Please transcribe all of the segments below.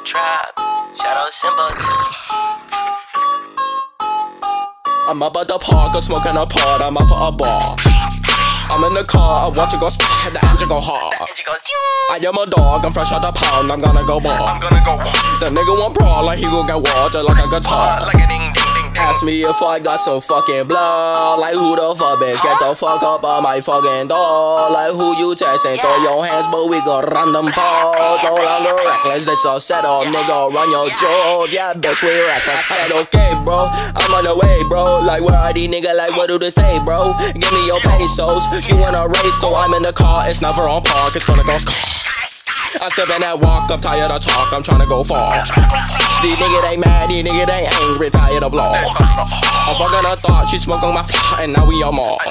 the tribe. Shout out Simba too. I'm up at the park, I'm smoking a pot, I'm up for a bar. I'm in the car, I watch it go sp, the engine go hard. I am a dog, I'm fresh out the pound, I'm gonna go ball. The nigga won't brawl, like he gon' get water like a guitar. Ask me if I got some fucking blood. Like who the fuck, bitch? Get the fuck up on my fucking door. Like who you texting? Throw your hands, but we gon' run them balls. No longer reckless, this all settled, nigga. Run your jewels, yeah, bitch, we reckless. I said okay, bro, I'm on the way, bro. Like where are these niggas? Like what do they say, bro? Give me your pesos. You in a race, though? I'm in the car. It's never on park. It's gonna go score. I step in that walk, I'm tired of talk, I'm tryna go far. These niggas ain't mad, these niggas ain't angry, tired of law. I'm fucking a thought, she smoking my f, and now we on mall.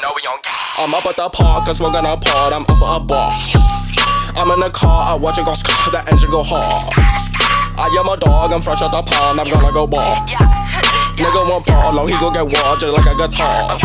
I'm up at the park, I'm smoking a pot, I'm up for a bar. I'm in the car, I watch it go scar, the engine go hard. I am a dog, I'm fresh out the pond, I'm gonna go ball. Nigga won't ball, he gon' get wild just like a guitar.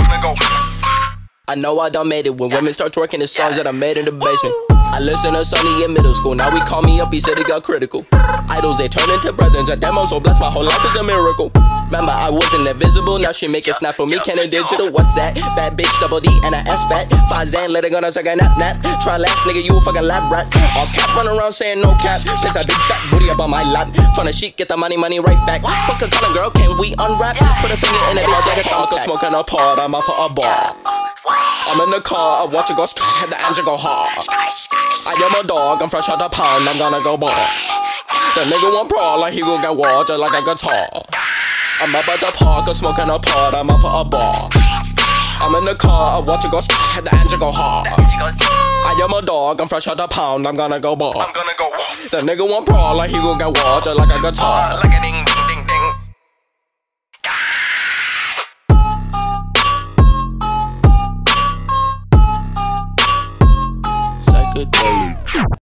I know I done made it when women start twerking the songs that I made in the basement. I listened to Sonny in middle school, now he called me up, he said he got critical. Idols, they turn into brethren, and damn, I'm so blessed, my whole life is a miracle. Remember, I wasn't invisible, now she make it snap for me, Canon Digital, what's that? Bad bitch, double D, and I ass fat. Fazan, let it go, now take a nap. Try last, nigga, you a fucking lab rat. All cap, run around saying no cap. Piss a big fat booty up on my lap. Fun of sheet, get the money right back. Fuck a calling girl, can we unwrap? Put a finger in a bitch, like a thong, smoking a pot, I'm out for a bar. I'm in the car, I watch it go scar, the engine go hard. I am a dog, I'm fresh out the pound, I'm gonna go ball. The nigga won't brawl, like he gon' get wild just like a guitar. I'm up at the park, I'm smoking a pot, I'm up for a bar. I'm in the car, I watch it go scar, the engine go hard. I am a dog, I'm fresh out the pound, I'm gonna go ball. The nigga won't brawl, like he gon' get wild just like a guitar. Good day.